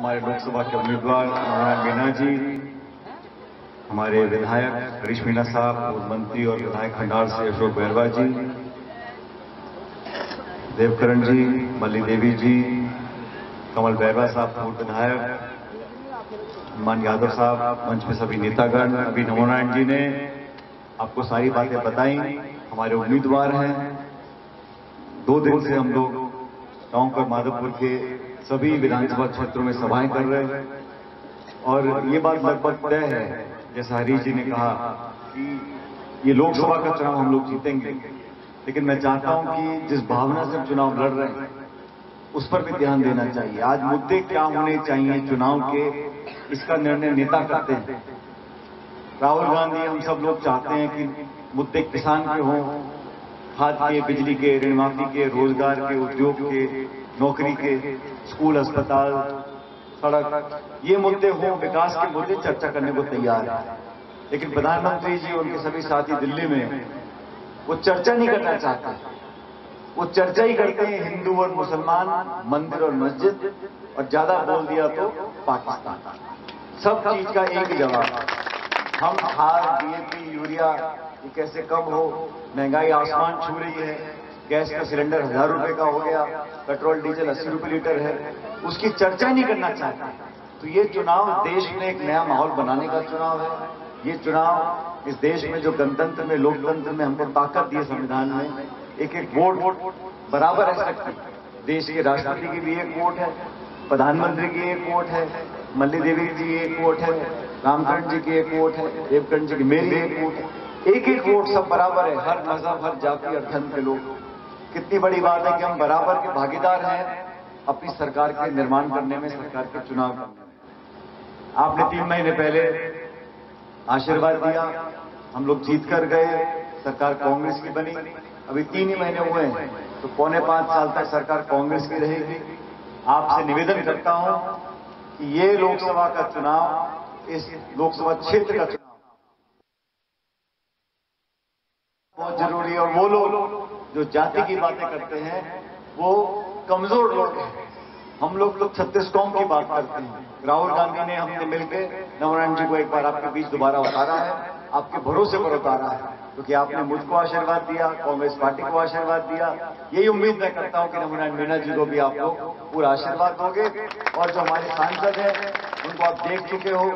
हमारे लोकसभा के उम्मीदवार नारायण मीणा जी, हमारे विधायक करिश मीणा साहब, पूर्व मंत्री और विधायक खंडार से अशोक बैरवा जी, देवकरण जी, मल्ली देवी जी, कमल बैरवा साहब पूर्व विधायक, हनुमान यादव साहब, मंच पे सभी नेतागण। अभी नमो नारायण जी ने आपको सारी बातें बताई। हमारे उम्मीदवार हैं। 2 दिन से हम लोग टोंक और माधवपुर के सभी विधानसभा क्षेत्रों में सभाएं कर रहे हैं और ये बात लगभग तय है, जैसा हरीश जी ने कहा कि ये लोकसभा का चुनाव हम लोग जीतेंगे, लेकिन मैं चाहता हूं कि जिस भावना से हम चुनाव लड़ रहे हैं उस पर भी ध्यान देना चाहिए। आज मुद्दे क्या होने चाहिए चुनाव के, इसका निर्णय नेता करते हैं। राहुल गांधी, हम सब लोग चाहते हैं कि मुद्दे किसान के हों, खाद के, बिजली के, ऋण माफी के, रोजगार के, उद्योग के, नौकरी के, स्कूल, अस्पताल, सड़क, ये मुद्दे हों, विकास के मुद्दे चर्चा करने को तैयार है। लेकिन प्रधानमंत्री जी और उनके सभी साथी दिल्ली में वो चर्चा नहीं करना चाहते। वो चर्चा ही करते हैं हिंदू और मुसलमान, मंदिर और मस्जिद, और ज्यादा बोल दिया तो पाकिस्तान। सब चीज का एक जवाब, हम खाद, डीएपी, यूरिया ये कैसे कम हो, महंगाई आसमान छू रही है, गैस का सिलेंडर 1000 रुपए का हो गया, पेट्रोल डीजल 80 रुपए लीटर है, उसकी चर्चा नहीं करना चाहता। तो ये चुनाव देश में एक नया माहौल बनाने का चुनाव है। ये चुनाव इस देश में जो गणतंत्र में, लोकतंत्र में हमको ताकत दी है संविधान में, एक वोट बराबर रह सकती है। देश के राष्ट्रपति की भी एक वोट है, प्रधानमंत्री की एक वोट है, मल्ली देवी जी एक वोट है, रामचंद्र जी की एक वोट है, देवकरण जी की मेरी एक वोट है। एक एक वोट, सब बराबर है, हर मजहब, हर जाति और धर्म के लोग। कितनी बड़ी बात है कि हम बराबर के भागीदार हैं अपनी सरकार के निर्माण करने में, सरकार के चुनाव करने में। आपने 3 महीने पहले आशीर्वाद दिया, हम लोग जीत कर गए, सरकार कांग्रेस की बनी। अभी 3 ही महीने हुए हैं, तो पौने 5 साल तक सरकार कांग्रेस की रहेगी। आपसे निवेदन करता हूं कि ये लोकसभा का चुनाव, इस लोकसभा क्षेत्र का चुनाव बहुत जरूरी है। और वो लोग जो जाति की बातें करते हैं वो कमजोर लोग हैं। हम लोग 36 कौम की बात करते हैं। राहुल गांधी ने, हमने मिलकर नवनारायण जी को एक बार आपके बीच दोबारा उतारा है, आपके भरोसे पर उतारा है, क्योंकि आपने मुझको आशीर्वाद दिया, कांग्रेस पार्टी को आशीर्वाद दिया। यही उम्मीद मैं करता हूं कि नमोनारायण मीणा जी को भी आप लोग पूरा आशीर्वाद दोगे। और जो हमारे सांसद हैं उनको आप देख चुके हो,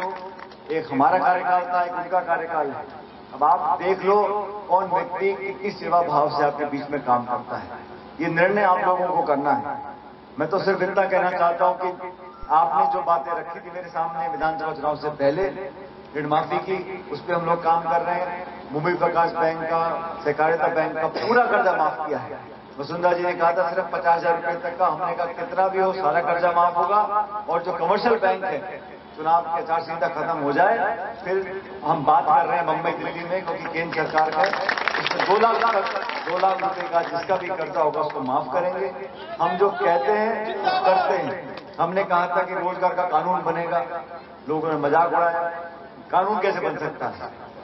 एक हमारा कार्यकाल था, एक उनका कार्यकाल है। अब आप देख लो कौन व्यक्ति किस सेवा भाव से आपके बीच में काम करता है। ये निर्णय आप लोगों को करना है। मैं तो सिर्फ इतना कहना चाहता हूं कि आपने जो बातें रखी थी मेरे सामने विधानसभा चुनाव से पहले, ऋण माफी की, उस पर हम लोग काम कर रहे हैं। भूमि विकास बैंक का, सहकारिता बैंक का पूरा कर्जा माफ किया है। वसुंधरा जी ने कहा था सिर्फ 50,000 रुपए तक का, हमने कहा कितना भी हो सारा कर्जा माफ होगा। और जो कमर्शियल बैंक है, चुनाव की आचार संहिता खत्म हो जाए फिर हम बात कर रहे हैं मुंबई, दिल्ली में, क्योंकि केंद्र सरकार का उसमें 2 लाख रुपए का जिसका भी कर्जा होगा उसको माफ करेंगे। हम जो कहते हैं वो करते हैं। हमने कहा था कि रोजगार का कानून बनेगा, लोगों ने मजाक उड़ाया, कानून कैसे बन सकता है।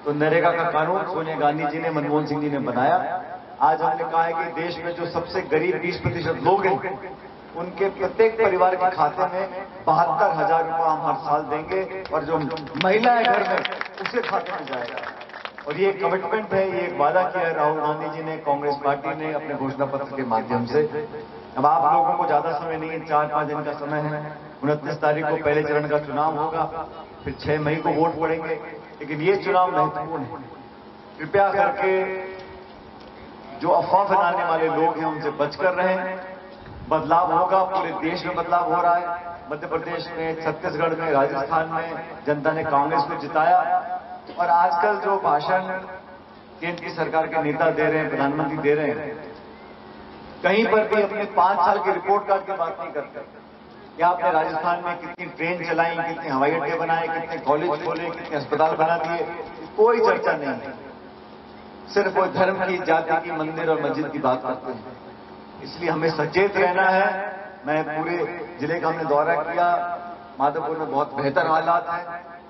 तो नरेगा का कानून सोनिया गांधी जी ने, मनमोहन सिंह जी ने बनाया। आज हमने कहा है कि देश में जो सबसे गरीब 20% लोग हैं उनके प्रत्येक परिवार के खाते में 72,000 रुपया हम हर साल देंगे, और जो महिला है घर में उसे खाते में जाएगा। और ये कमिटमेंट है, ये एक वादा किया है राहुल गांधी जी ने, कांग्रेस पार्टी ने अपने घोषणा पत्र के माध्यम से। अब आप लोगों को ज्यादा समय नहीं है, 4-5 दिन का समय है। 29 तारीख को पहले चरण का चुनाव होगा, फिर 6 मई को वोट पड़ेंगे, लेकिन ये चुनाव महत्वपूर्ण है। कृपया करके जो अफवाह फैलाने वाले लोग हैं उनसे बचकर रहें। बदलाव होगा, पूरे देश में बदलाव हो रहा है। मध्य प्रदेश में, छत्तीसगढ़ में, राजस्थान में जनता ने कांग्रेस को जिताया। और आजकल जो भाषण केंद्र की सरकार के नेता दे रहे हैं, प्रधानमंत्री दे रहे हैं, कहीं पर भी अपने 5 साल के रिपोर्ट कार्ड की बात नहीं करते। क्या आपने राजस्थान में कितनी ट्रेन चलाई, कितने हवाई अड्डे बनाए, कितने कॉलेज खोले, कितने अस्पताल बना दिए, कोई चर्चा नहीं है। सिर्फ वो धर्म की, जाति की, मंदिर और मस्जिद की बात करते हैं। इसलिए हमें सचेत रहना है। मैं पूरे जिले का हमने दौरा किया, माधवपुर में बहुत बेहतर हालात हैं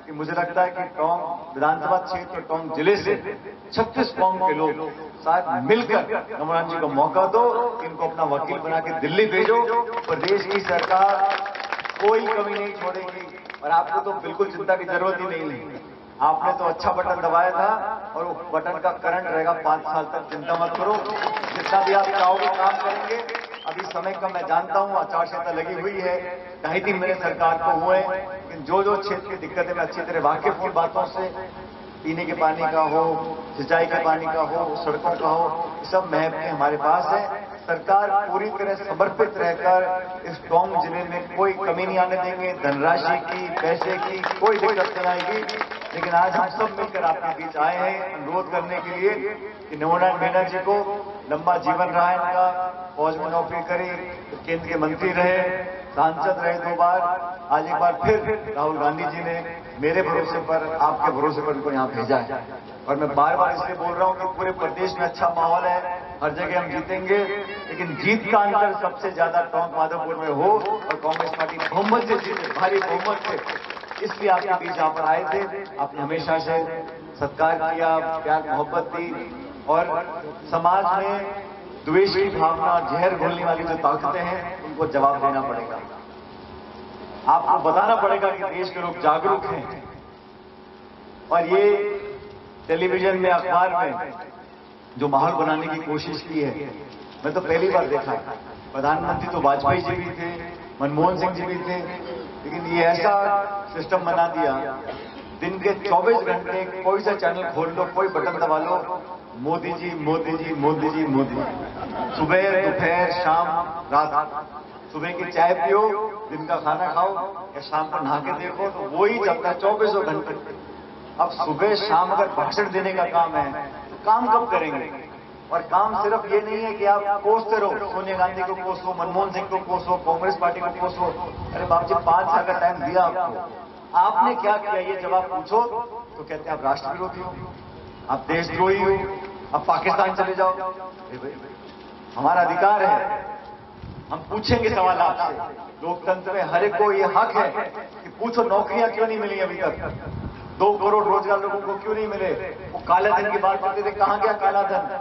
कि मुझे लगता है कि टोंक विधानसभा क्षेत्र और टोंक जिले से 36 कौम के लोग साथ मिलकर नमोनारायण जी को मौका दो, इनको अपना वकील बना के दिल्ली भेजो। प्रदेश की सरकार कोई कमी नहीं छोड़ेगी और आपको तो बिल्कुल चिंता की जरूरत ही नहीं है। आपने तो अच्छा बटन दबाया था और वो बटन का करंट रहेगा 5 साल तक। चिंता मत करो, जितना भी आप चाहोगे काम करेंगे। अभी समय कम मैं जानता हूँ, आचार संहिता लगी हुई है, 2.5-3 महीने सरकार को हुए, लेकिन जो जो क्षेत्र की दिक्कतें मैं अच्छी तरह वाकिफ हूँ बातों से, पीने के पानी का हो, सिंचाई के पानी का हो, सड़कों का हो, सब महकमे हमारे पास है। सरकार पूरी तरह समर्पित रहकर इस टोंक जिले में कोई कमी नहीं आने देंगे, धनराशि की, पैसे की कोई दिक्कत नहीं आएगी। लेकिन आज हम सब मिलकर आपके बीच आए हैं अनुरोध करने के लिए कि नमो नारायण मीणा जी को लंबा जीवन रहा इनका, फौज में नौकरी करी, केंद्र के मंत्री रहे, सांसद रहे 2 बार, आज एक बार फिर राहुल गांधी जी ने मेरे भरोसे पर, आपके भरोसे पर उनको यहाँ भेजा है। और मैं बार बार इसलिए बोल रहा हूँ कि पूरे प्रदेश में अच्छा माहौल है, हर जगह हम जीतेंगे, लेकिन जीत का अंतर सबसे ज्यादा टोंक माधवपुर में हो और कांग्रेस पार्टी बहुमत से जीते, भारी बहुमत से। इसलिए आपके बीच यहाँ पर आए थे, आपने हमेशा से सत्कार किया, प्यार मोहब्बत दी और समाज में द्वेष की भावना, जहर घोलने वाली जो ताकतें हैं उनको जवाब देना पड़ेगा। आपको बताना पड़ेगा कि देश के लोग जागरूक हैं और ये टेलीविजन में, अखबार में जो माहौल बनाने की कोशिश की है, मैं तो पहली बार देखा। प्रधानमंत्री तो वाजपेयी जी भी थे, मनमोहन सिंह जी भी थे, लेकिन ये ऐसा सिस्टम बना दिया, दिन के 24 घंटे कोई सा चैनल खोल लो, कोई बटन दबा लो, मोदी जी मोदी जी मोदी जी मोदी, सुबह दोपहर शाम रात। सुबह की चाय पियो, दिन का खाना खाओ या शाम को नहा के देखो, तो वो ही चलता 24 घंटे। अब सुबह शाम अगर भाषण देने का काम है तो काम कब करेंगे? और काम सिर्फ ये नहीं है कि आप कोसते रहो, सोनिया गांधी को कोसो, मनमोहन सिंह को कोसो, कांग्रेस पार्टी को कोसो। अरे बाप जी, 5 साल का टाइम दिया आपको, आपने क्या किया? ये जवाब पूछो तो कहते हैं आप राष्ट्रविरोधी हो, आप देशद्रोही हो, आप पाकिस्तान चले जाओ। हमारा अधिकार है, हम पूछेंगे सवाल आपसे। लोकतंत्र में हर एक को ये हक है कि पूछो नौकरियां क्यों नहीं मिली अभी तक, 2 करोड़ रोजगार लोगों को क्यों नहीं मिले? वो काले धन की बात करते थे, कहां गया काला धन?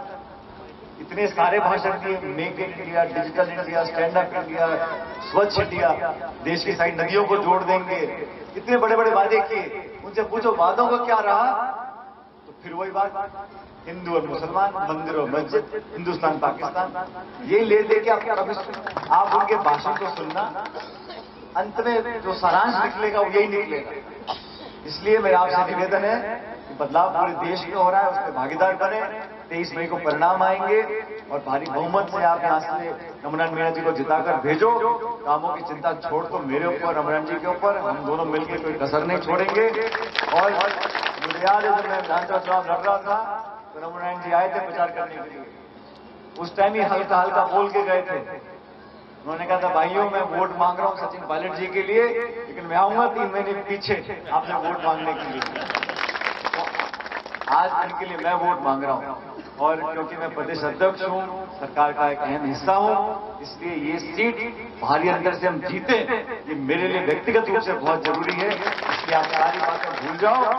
इतने सारे भाषण दिए, make in India, digital India, stand up India, स्वच्छ इंडिया, देश की सारी नदियों को जोड़ देंगे, इतने बड़े बड़े वादे किए। उनसे पूछो वादों का क्या रहा? तो फिर वही बात, हिंदू और मुसलमान, मंदिर और मस्जिद, हिंदुस्तान पाकिस्तान, ये ले दे के आप उनके भाषण को सुनना, अंत में जो सारांश निकलेगा वो यही निकलेगा। इसलिए मेरा आपसे निवेदन है कि बदलाव पूरे देश में हो रहा है, उसमें भागीदार बने। 23 मई को परिणाम आएंगे और भारी बहुमत से आप यहाँ से नमो नारायण मीणा जी को जिताकर भेजो। कामों की चिंता छोड़ तो मेरे ऊपर, नमो नारायण जी के ऊपर, हम दोनों मिलकर कोई कसर नहीं छोड़ेंगे। और मुझे याद है जब मैं विधानसभा चुनाव लड़ रहा था तो नमो नारायण जी आए थे प्रचार करने के लिए, उस टाइम ही हल्का हल्का बोल के गए थे। उन्होंने कहा था भाइयों मैं वोट मांग रहा हूँ सचिन पायलट जी के लिए, लेकिन मैं आऊंगा 3 महीने पीछे आपने वोट मांगने के लिए। तो आज इनके लिए मैं वोट मांग रहा हूँ और क्योंकि मैं प्रदेश अध्यक्ष हूँ, सरकार का एक अहम हिस्सा हूँ, इसलिए ये सीट भारी अंतर से हम जीते, ये मेरे लिए व्यक्तिगत रूप से बहुत जरूरी है। इसलिए आप सारी बातें भूल जाओ।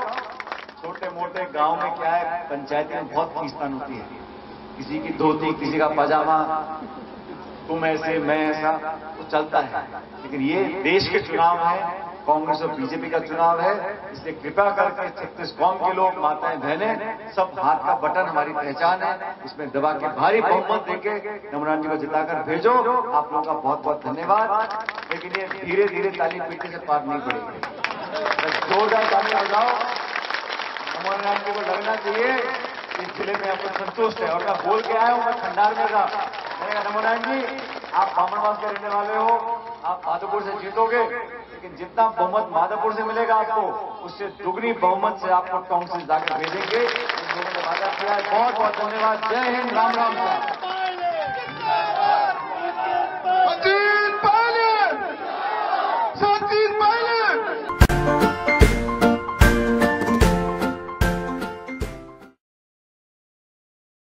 छोटे मोटे गाँव में क्या है, पंचायतें में बहुत खींचतान होती है, किसी की धोती, किसी का पजामा, तुम ऐसे मैं ऐसा, तो चलता है। लेकिन ये देश के चुनाव है, कांग्रेस और बीजेपी का चुनाव है, इसलिए कृपा करके 36 कौम के लोग, माताएं बहनें, सब हाथ का बटन हमारी पहचान है, इसमें दबा के भारी बहुमत देके नमो नारायण जी को जिताकर भेजो। आप लोगों का बहुत बहुत धन्यवाद। लेकिन ये धीरे धीरे ताली पीटने से पार नहीं पड़ेगी, जोरदार ताली बजाओ। नमो नारायण जी को लगना चाहिए इस जिले में आपको संतुष्ट है। और मैं बोल के आया हूँ, मैं खंडार में था, नमो नारायण जी आप बामनवास के रहने वाले हो, आप माधोपुर से जीतोगे, लेकिन जितना बहुमत माधोपुर से मिलेगा आपको, उससे दुगनी बहुमत से आपको टोंक से जाकर भेजेंगे। बहुत बहुत धन्यवाद। जय हिंद, राम राम।